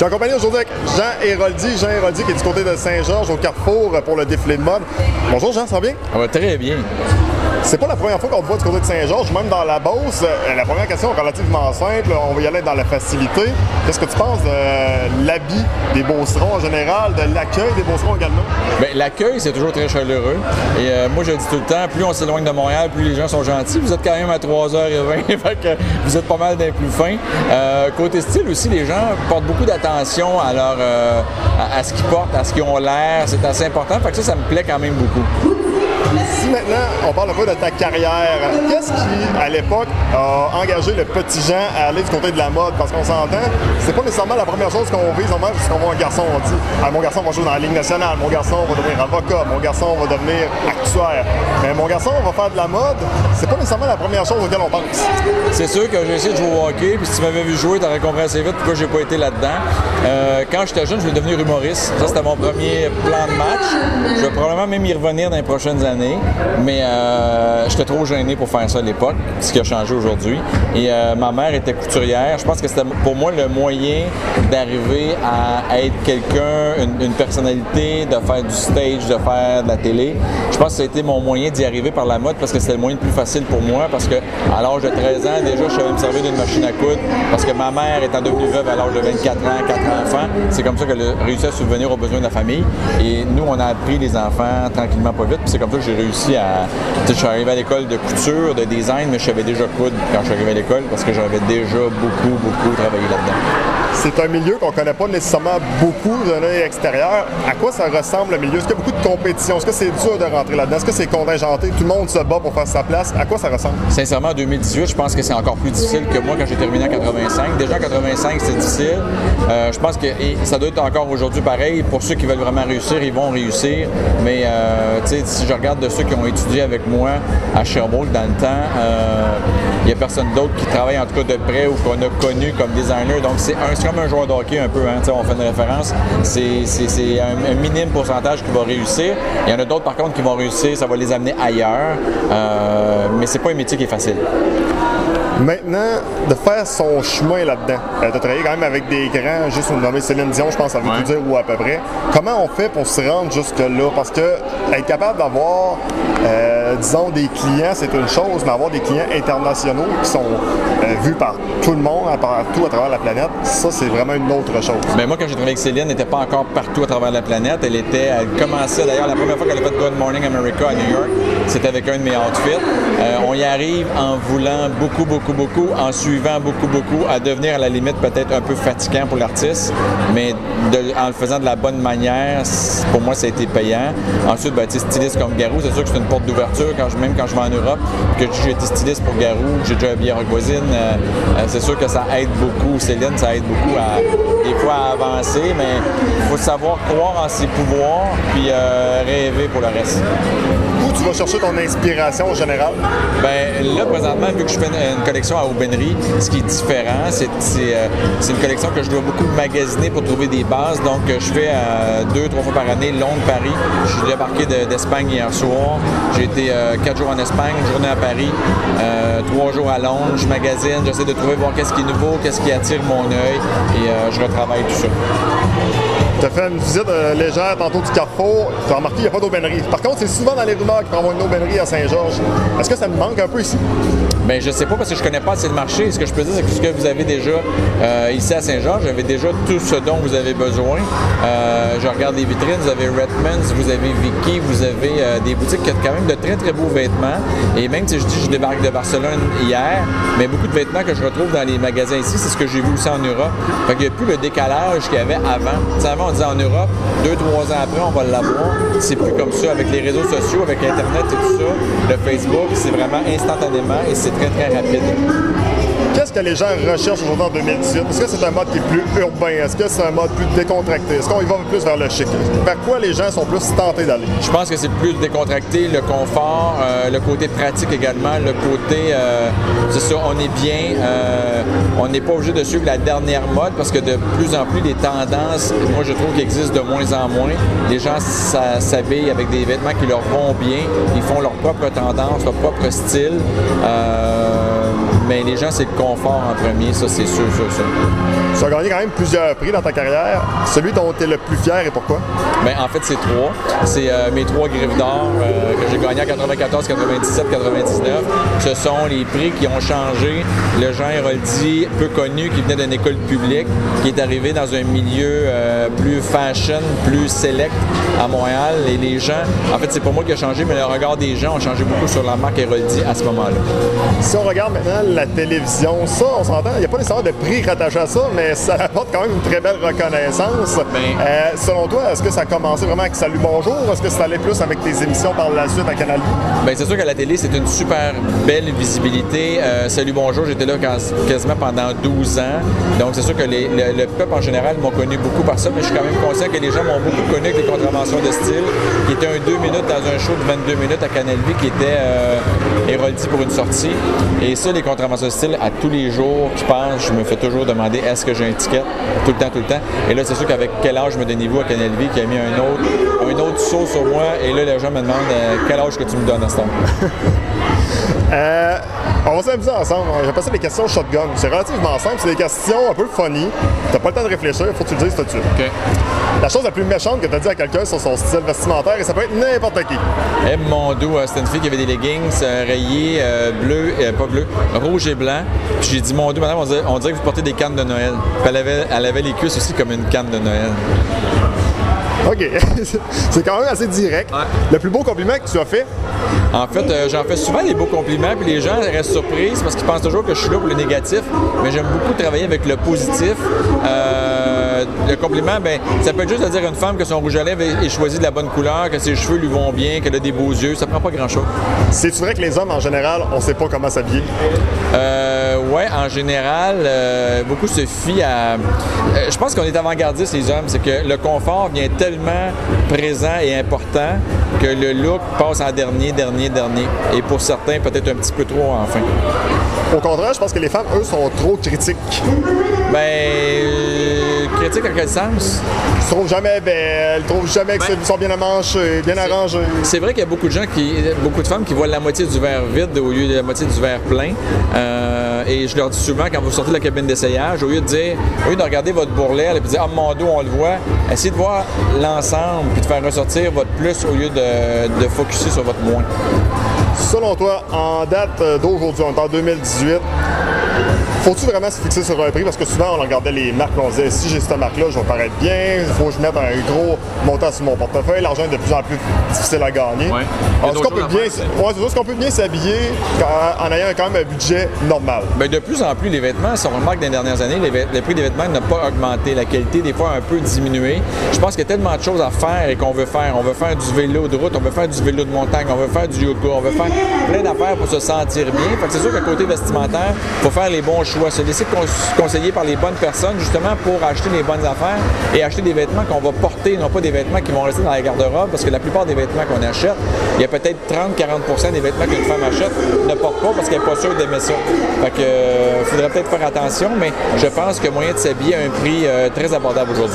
suis accompagné aujourd'hui avec Jean Airoldi qui est du côté de Saint-Georges au Carrefour pour le défilé de mode. Bonjour Jean, ça va bien? Ça va très bien. C'est pas la première fois qu'on te voit du côté de Saint-Georges, même dans la Beauce. La première question est relativement simple, on va y aller dans la facilité. Qu'est-ce que tu penses de l'habit des Beaucerons en général, de l'accueil des Beaucerons également? Bien, l'accueil, c'est toujours très chaleureux. Et moi, je le dis tout le temps, plus on s'éloigne de Montréal, plus les gens sont gentils. Vous êtes quand même à 3h20, fait que vous êtes pas mal des plus fins. Côté style aussi, les gens portent beaucoup d'attention à leur, à ce qu'ils portent, à ce qu'ils ont l'air. C'est assez important, fait que ça me plaît quand même beaucoup. Si maintenant, on parle un peu de ta carrière, qu'est-ce qui, à l'époque, a engagé le petit Jean à aller du côté de la mode? Parce qu'on s'entend, c'est pas nécessairement la première chose qu'on vise, normalement, puisqu'on voit un garçon, on dit ah, mon garçon va jouer dans la Ligue nationale, mon garçon va devenir avocat, mon garçon va devenir actuaire. Mais mon garçon va faire de la mode, c'est pas nécessairement la première chose auquel on pense. C'est sûr que j'ai essayé de jouer au hockey, puis si tu m'avais vu jouer, t'aurais compris assez vite pourquoi j'ai pas été là-dedans. Quand j'étais jeune, je voulais devenir humoriste. Ça, c'était mon premier plan de match. Je vais probablement même y revenir dans les prochaines années. Mais j'étais trop gêné pour faire ça à l'époque, ce qui a changé aujourd'hui. Et ma mère était couturière. Je pense que c'était pour moi le moyen d'arriver à être quelqu'un, une personnalité, de faire du stage, de faire de la télé. Je pense que ça a été mon moyen d'y arriver par la mode parce que c'était le moyen le plus facile pour moi. Parce que à l'âge de 13 ans, déjà, je savais me servir d'une machine à coudre. Parce que ma mère étant devenue veuve à l'âge de 24 ans, 4 enfants, c'est comme ça qu'elle a réussi à subvenir aux besoins de la famille. Et nous, on a appris les enfants tranquillement, pas vite. Puis c'est comme ça que j'ai réussi à... Je suis arrivé à l'école de couture, de design, mais je savais déjà coudre quand je suis arrivé à l'école parce que j'avais déjà beaucoup travaillé là-dedans. C'est un milieu qu'on ne connaît pas nécessairement beaucoup d'un œil extérieur. À quoi ça ressemble le milieu? Est-ce qu'il y a beaucoup de compétition? Est-ce que c'est dur de rentrer là-dedans? Est-ce que c'est contingenté? Tout le monde se bat pour faire sa place. À quoi ça ressemble? Sincèrement, en 2018, je pense que c'est encore plus difficile que moi quand j'ai terminé en 85. Déjà en 85, c'est difficile. Je pense que ça doit être encore aujourd'hui pareil. Pour ceux qui veulent vraiment réussir, ils vont réussir. Mais si je regarde de ceux qui ont étudié avec moi à Sherbrooke dans le temps, il n'y a personne d'autre qui travaille en tout cas de près ou qu'on a connu comme designer. Donc c'est comme un joueur de hockey un peu, hein, on fait une référence. C'est un minime pourcentage qui va réussir. Il y en a d'autres par contre qui vont réussir, ça va les amener ailleurs. Mais c'est pas un métier qui est facile. Maintenant, de faire son chemin là-dedans, tu as travaillé quand même avec des grands, juste nommé Céline Dion, je pense, ça veut tout dire, ou à peu près. Comment on fait pour se rendre jusque-là? Parce que être capable d'avoir, disons, des clients, c'est une chose, mais avoir des clients internationaux qui sont vus par tout le monde, partout à travers la planète, ça, c'est vraiment une autre chose. Bien, moi, quand j'ai travaillé avec Céline, elle n'était pas encore partout à travers la planète. Elle commençait, d'ailleurs, la première fois qu'elle a fait Good Morning America à New York, c'était avec un de mes outfits. On y arrive en voulant beaucoup, en suivant beaucoup, à devenir à la limite peut-être un peu fatigant pour l'artiste, mais en le faisant de la bonne manière, pour moi ça a été payant. Ensuite, ben, styliste comme Garou, c'est sûr que c'est une porte d'ouverture, même quand je vais en Europe, que j'ai été styliste pour Garou, j'ai déjà habillé en voisine, c'est sûr que ça aide beaucoup, Céline, ça aide beaucoup à, des fois à avancer, mais il faut savoir croire en ses pouvoirs, puis rêver pour le reste. Où tu vas chercher ton inspiration en général? Bien, là, présentement, vu que je fais une collection à Aubainerie, ce qui est différent, c'est une collection que je dois beaucoup magasiner pour trouver des bases. Donc, je fais 2-3 fois par année Londres, Paris. Je suis débarqué d'Espagne hier soir. J'ai été 4 jours en Espagne, une journée à Paris, 3 jours à Londres. Je magasine, j'essaie de trouver, voir qu'est-ce qui est nouveau, qu'est-ce qui attire mon œil et je retravaille tout ça. Tu as fait une visite légère tantôt du Carrefour, tu as remarqué qu'il n'y a pas d'Aubainerie. Par contre, c'est souvent dans les rumeurs qu'ils envoient une Aubainerie à Saint-Georges. Est-ce que ça me manque un peu ici? Bien, je ne sais pas parce que je ne connais pas assez le marché. Ce que je peux dire, c'est que ce que vous avez déjà ici à Saint-Georges, vous avez déjà tout ce dont vous avez besoin. Je regarde les vitrines, vous avez Redmonds, vous avez Vicky, vous avez des boutiques qui ont quand même de très beaux vêtements. Et même si je dis que je débarque de Barcelone hier, mais beaucoup de vêtements que je retrouve dans les magasins ici, c'est ce que j'ai vu aussi en Europe. Fait qu'il n'y a plus le décalage qu'il y avait avant. T'sais, avant, on disait en Europe, 2-3 ans après, on va l'avoir. C'est plus comme ça avec les réseaux sociaux, avec Internet et tout ça. Le Facebook, c'est vraiment instantanément et c'est très rapide. Qu'est-ce que les gens recherchent aujourd'hui en 2018? Est-ce que c'est un mode qui est plus urbain? Est-ce que c'est un mode plus décontracté? Est-ce qu'on y va plus vers le chic? Vers quoi les gens sont plus tentés d'aller? Je pense que c'est plus décontracté, le confort, le côté pratique également, le côté, c'est ça, on est bien, on n'est pas obligé de suivre la dernière mode parce que de plus en plus, les tendances, moi je trouve qu'ils existent de moins en moins. Les gens s'habillent avec des vêtements qui leur vont bien, ils font leur propre tendance, leur propre style. bien, les gens, c'est le confort en premier, ça, c'est sûr, sûr, sûr. Tu as gagné quand même plusieurs prix dans ta carrière. Celui dont tu es le plus fier et pourquoi? Bien, en fait, c'est trois. C'est mes trois griffes d'or que j'ai gagné en 94, 97, 99. Ce sont les prix qui ont changé. Le Jean Airoldi, peu connu, qui venait d'une école publique, qui est arrivé dans un milieu plus fashion, plus select à Montréal. Et les gens, en fait, c'est pas moi qui a changé, mais le regard des gens a changé beaucoup sur la marque Airoldi à ce moment-là. Si on regarde maintenant la télévision, ça, on s'entend, il n'y a pas nécessairement de prix rattaché à ça, mais ça apporte quand même une très belle reconnaissance. Bien, selon toi, est-ce que ça a commencé vraiment avec Salut Bonjour? Est-ce que ça allait plus avec tes émissions par la suite à Canal Vie? Bien, c'est sûr qu'à la télé, c'est une super belle visibilité. Salut Bonjour, j'étais là quasiment pendant 12 ans. Donc, c'est sûr que le peuple en général m'ont connu beaucoup par ça, mais je suis quand même conscient que les gens m'ont beaucoup connu avec les contraventions de style, qui était un 2 minutes dans un show de 22 minutes à Canal Vie, qui était Airoldi pour une sortie. Et ça, les contraventions de style, à tous les jours qui passent, je me fais toujours demander est-ce que j'ai un ticket? Tout le temps, tout le temps. Et là, c'est sûr qu'avec quel âge je me donne niveau à Canal Vie qui a mis un autre saut sur moi. Et là, les gens me demandent quel âge que tu me donnes à ce temps. On va s'amuser ensemble. J'ai passé des questions shotgun. C'est relativement simple. C'est des questions un peu funny. T'as pas le temps de réfléchir. Faut que tu le dises tout de suite. Okay. La chose la plus méchante que t'as dit à quelqu'un sur son style vestimentaire, et ça peut être n'importe qui. Eh mon doux, c'était une fille qui avait des leggings rayés bleu, pas bleu, rouge et blanc. Puis j'ai dit, mon doux, madame, on dirait que vous portez des cannes de Noël. Puis elle avait les cuisses aussi comme une canne de Noël. OK. C'est quand même assez direct. Ouais. Le plus beau compliment que tu as fait? En fait, j'en fais souvent des beaux compliments, puis les gens restent surpris parce qu'ils pensent toujours que je suis là pour le négatif, mais j'aime beaucoup travailler avec le positif. Le compliment, ben, ça peut être juste de dire à une femme que son rouge à lèvres est choisi de la bonne couleur, que ses cheveux lui vont bien, qu'elle a des beaux yeux, ça prend pas grand-chose. C'est vrai que les hommes, en général, on sait pas comment s'habiller? Ouais, en général, beaucoup se fient à... je pense qu'on est avant-gardiste, les hommes, c'est que le confort vient tellement présent et important que le look passe en dernier. Et pour certains, peut-être un petit peu trop, enfin. Au contraire, je pense que les femmes, eux, sont trop critiques. Critique dans quel sens? Ils se trouvent jamais belles, ils trouvent jamais qu'ils sont bien amanchés, bien arrangés. C'est vrai qu'il y a beaucoup de femmes qui voient la moitié du verre vide au lieu de la moitié du verre plein. Et je leur dis souvent, quand vous sortez de la cabine d'essayage, au lieu de regarder votre bourrelet et de dire « Ah, mon dos, on le voit », essayez de voir l'ensemble puis de faire ressortir votre plus au lieu de focusser sur votre moins. Selon toi, en date d'aujourd'hui, on est en 2018, faut-tu vraiment se fixer sur un prix? Parce que souvent, on regardait les marques, on disait, si j'ai cette marque-là, je vais paraître bien, il faut que je mette un gros montant sur mon portefeuille, l'argent est de plus en plus difficile à gagner. Ouais. Est-ce qu'on peut bien s'habiller en ayant quand même un budget normal? Bien, de plus en plus, les vêtements, si on remarque dans les dernières années, le prix des vêtements n'a pas augmenté, la qualité des fois a un peu diminué. Je pense qu'il y a tellement de choses à faire et qu'on veut faire. On veut faire du vélo de route, on veut faire du vélo de montagne, on veut faire du yoga, on veut faire plein d'affaires pour se sentir bien. Fait que c'est sûr qu'à côté vestimentaire, il faut faire les bons choix, se laisser conseiller par les bonnes personnes justement pour acheter les bonnes affaires et acheter des vêtements qu'on va porter, non pas des vêtements qui vont rester dans la garde-robe, parce que la plupart des vêtements qu'on achète, il y a peut-être 30-40% des vêtements qu'une femme achète ne porte pas parce qu'elle n'est pas sûre d'aimer ça. Fait que faudrait peut-être faire attention, mais je pense qu'il y a moyen de s'habiller à un prix très abordable aujourd'hui.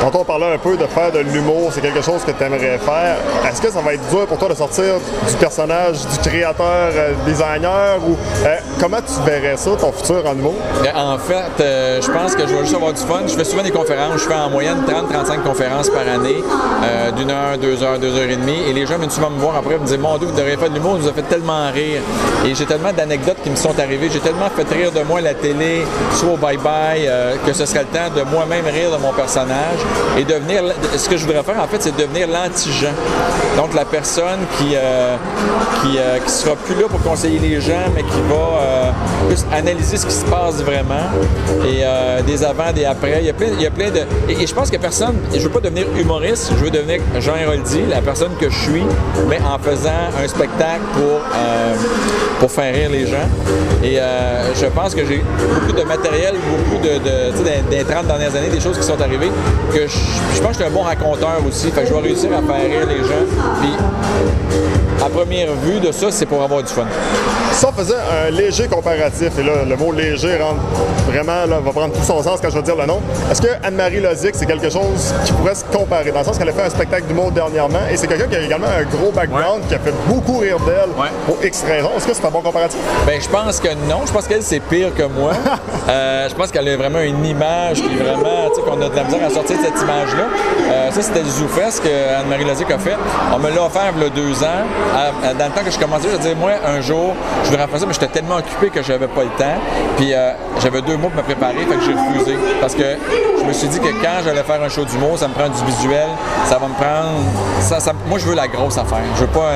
Quand on parlait un peu de faire de l'humour, c'est quelque chose que tu aimerais faire. Est-ce que ça va être dur pour toi de sortir du personnage, du créateur, designer ou comment tu verrais ça, ton futur en humour? En fait, je pense que je vais juste avoir du fun. Je fais souvent des conférences. Je fais en moyenne 30-35 conférences par année, d'une heure, 2 heures, 2 heures et demie. Et les gens viennent souvent me voir après et me disent « Mon Dieu, vous devriez faire de l'humour, on nous a fait tellement rire. » Et j'ai tellement d'anecdotes qui me sont arrivées. J'ai tellement fait rire de moi à la télé, soit au bye-bye, que ce serait le temps de moi-même rire de mon personnage. Et devenir... Ce que je voudrais faire, en fait, c'est devenir l'anti-Jean. Donc, la personne qui sera plus là pour conseiller les gens, mais qui va plus analyser ce qui se passe vraiment, et des avant, des après, il y a plein de... Et je pense que personne, je veux pas devenir humoriste, je veux devenir Jean Airoldi, la personne que je suis, mais en faisant un spectacle pour faire rire les gens. Et je pense que j'ai beaucoup de matériel, beaucoup de tu sais, des 30 dernières années, des choses qui sont arrivées, que je pense que je suis un bon raconteur aussi, fait que je vais réussir à faire rire les gens, puis à première vue de ça, c'est pour avoir du fun. Ça faisait un léger comparatif, et là, le mot léger léger rentre vraiment, là, va prendre tout son sens quand je vais dire le nom. Est-ce que Anne-Marie Losique, c'est quelque chose qui pourrait se comparer, dans le sens qu'elle a fait un spectacle d'humour dernièrement, et c'est quelqu'un qui a également un gros background, ouais, qui a fait beaucoup rire d'elle, ouais, pour X raisons. Est-ce que c'est un bon comparatif? Ben, je pense que non. Je pense qu'elle, c'est pire que moi. Je pense qu'elle a vraiment une image qui est vraiment, tu sais, qu'on a de la misère à sortir de cette image-là. Ça, c'était le Zoofest que Anne-Marie Losique a fait. On me l'a offert il y a 2 ans. Dans le temps que je commençais, je disais, moi, un jour, je voudrais faire ça, mais j'étais tellement occupé que j'avais pas le temps. Puis j'avais 2 mois pour me préparer, fait que j'ai refusé. Parce que je me suis dit que quand j'allais faire un show d'humour, ça me prend du visuel, ça va me prendre. Moi, je veux la grosse affaire. Je veux pas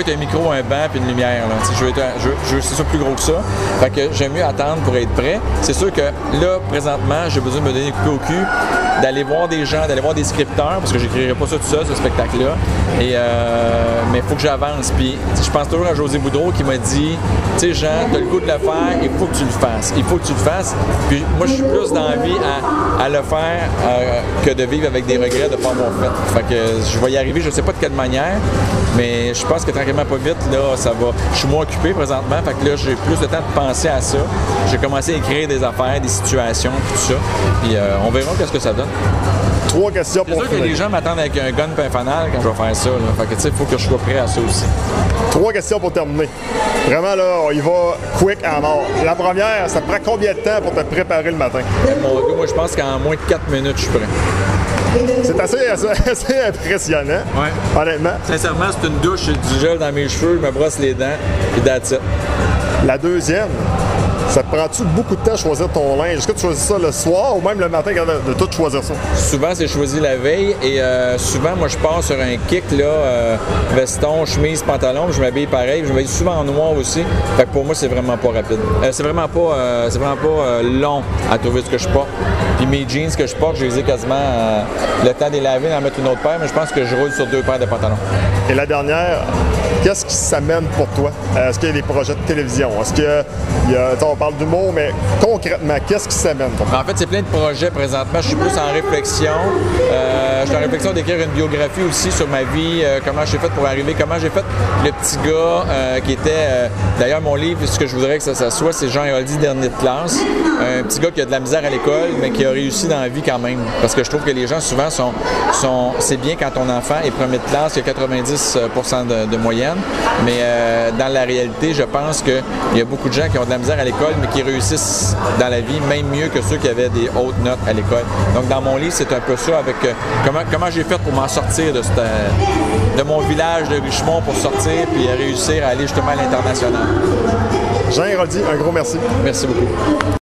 être un micro, un banc puis une lumière. C'est sûr plus gros que ça. Fait que j'aime mieux attendre pour être prêt. C'est sûr que là, présentement, j'ai besoin de me donner une coupée au cul, d'aller voir des gens, d'aller voir des scripteurs, parce que j'écrirai pas ça tout seul, ce spectacle-là. Mais il faut que j'avance. Puis je pense toujours à José Boudreau qui m'a dit, tu sais, Jean, t'as le goût de le faire, il faut que tu le fasses. Il faut que tu le fasses. Puis moi, je suis plus dans la vie à le faire que de vivre avec des regrets de ne pas avoir fait. Fait que je vais y arriver, je sais pas de quelle manière, mais je pense que tranquillement, pas vite, là, ça va. Je suis moins occupé présentement, fait que là, j'ai plus de temps de penser à ça. J'ai commencé à écrire des affaires, des situations, tout ça. Puis on verra qu'est-ce que ça donne. 3 questions pour finir. C'est sûr que les gens m'attendent avec un gun et un fanal quand je vais faire ça. Là. Fait que tu sais, il faut que je sois prêt à ça aussi. 3 questions pour terminer. Vraiment là, on y va quick à mort. La première, ça te prend combien de temps pour te préparer le matin? Mon gars, moi je pense qu'en moins de 4 minutes, je suis prêt. C'est assez impressionnant, ouais, honnêtement. Sincèrement, c'est une douche, j'ai du gel dans mes cheveux, je me brosse les dents, et that's it. La deuxième, ça te prend-tu beaucoup de temps à choisir ton linge? Est-ce que tu choisis ça le soir ou même le matin de tout choisir ça? Souvent, c'est choisi la veille et souvent, moi, je pars sur un kick, là, veston, chemise, pantalon, je m'habille pareil. Je m'habille souvent en noir aussi. Fait que pour moi, c'est vraiment pas rapide. C'est vraiment pas long à trouver ce que je porte. Puis mes jeans que je porte, je les ai quasiment le temps de les laver, d'en mettre une autre paire, mais je pense que je roule sur 2 paires de pantalons. Et la dernière, qu'est-ce qui s'amène pour toi? Est-ce qu'il y a des projets de télévision? Est-ce qu'il y a... On parle d'humour, mais concrètement, qu'est-ce qui s'amène? En fait, c'est plein de projets présentement. Je suis plus en réflexion. Je suis en réflexion d'écrire une biographie aussi sur ma vie, comment j'ai fait pour arriver, comment j'ai fait le petit gars qui était... D'ailleurs, mon livre, ce que je voudrais que ça soit, c'est Jean Airoldi, dernier de classe. Un petit gars qui a de la misère à l'école, mais qui a réussi dans la vie quand même. Parce que je trouve que les gens, souvent, c'est bien quand ton enfant est premier de classe, il y a 90% de moyenne. Mais dans la réalité, je pense qu'il y a beaucoup de gens qui ont de la misère à l'école, mais qui réussissent dans la vie, même mieux que ceux qui avaient des hautes notes à l'école. Donc, dans mon livre, c'est un peu ça avec comment j'ai fait pour m'en sortir de mon village de Richemont, pour sortir puis réussir à aller justement à l'international. Jean Airoldi, un gros merci. Merci beaucoup.